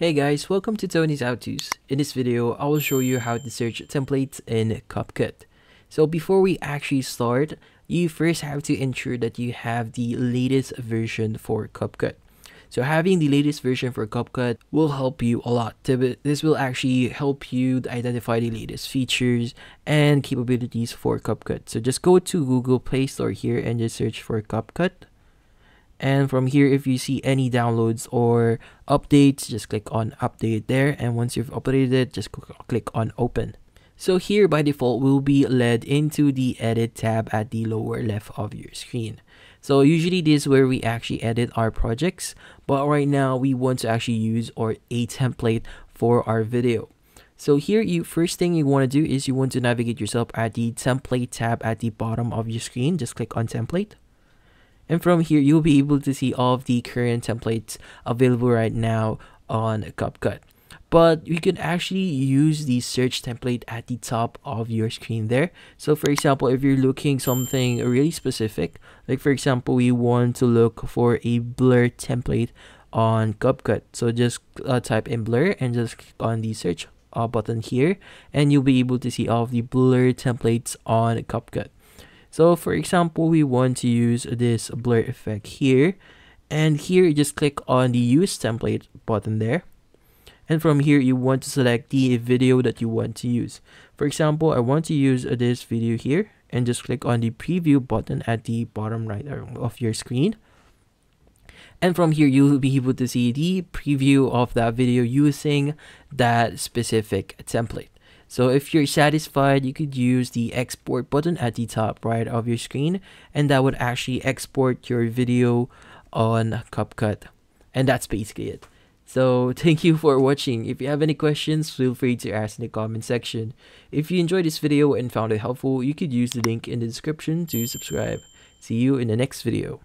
Hey guys, welcome to Tony's HowTos. In this video, I will show you how to search templates in CapCut. So before we actually start, you first have to ensure that you have the latest version for CapCut. So having the latest version for CapCut will help you a lot. This will actually help you identify the latest features and capabilities for CapCut. So just go to Google Play Store here and just search for CapCut. And from here, if you see any downloads or updates, just click on update there. And once you've updated it, just click on open. So here by default, we'll be led into the edit tab at the lower left of your screen. So usually this is where we actually edit our projects, but right now we want to actually use a template for our video. So here, first thing you want to do is you want to navigate yourself at the template tab at the bottom of your screen. Just click on template. And from here, you'll be able to see all of the current templates available right now on CapCut. But you can actually use the search template at the top of your screen there. So for example, if you're looking something really specific, like for example, we want to look for a blur template on CapCut. So just type in blur and just click on the search button here, and you'll be able to see all of the blur templates on CapCut. So for example, we want to use this blur effect here, and here you just click on the use template button there. And from here, you want to select the video that you want to use. For example, I want to use this video here, and just click on the preview button at the bottom right of your screen. And from here, you'll be able to see the preview of that video using that specific template. So if you're satisfied, you could use the export button at the top right of your screen, and that would actually export your video on CapCut. And that's basically it. So thank you for watching. If you have any questions, feel free to ask in the comment section. If you enjoyed this video and found it helpful, you could use the link in the description to subscribe. See you in the next video.